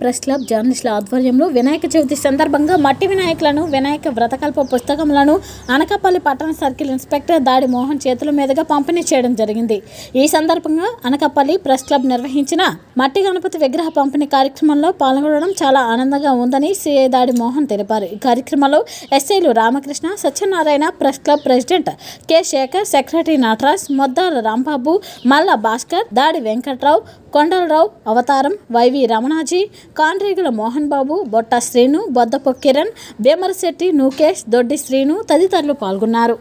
Press club జర్నలిస్టుల ఆధ్వర్యంలో వినాయక చవితి సందర్భంగా మట్టి వినాయకులను వినాయక వ్రతకల్ప పుస్తకములను అనకాపల్లి పట్టణ సర్కిల్ ఇన్స్పెక్టర్ దాడి మోహన్ చేతుల మీదుగా పంపిణీ చేయడం జరిగింది। ఈ సందర్భంగా అనకాపల్లి ప్రెస్ క్లబ్ నిర్వహించిన మట్టి గణపతి విగ్రహ పంపిణీ కార్యక్రమంలో పాల్గొనడం చాలా ఆనందంగా ఉందని సిఐ దాడి మోహన్ తెలిపారు। ఈ కార్యక్రమంలో ఎస్ఐలు Ramakrishna, Satyanarayana, press club president K Shekar, secretary Nataraj, Moddala Rambabu, Malla Bhaskar, Dadi Venkatrao, Kondalarao Avataram, YV Ramanaji, Kandregula Mohan Babu, Botta Srinu, Boddapu Kiran, Bheemarasetti Nukesh, Doddi Srinu తదితరులు పాల్గొన్నారు।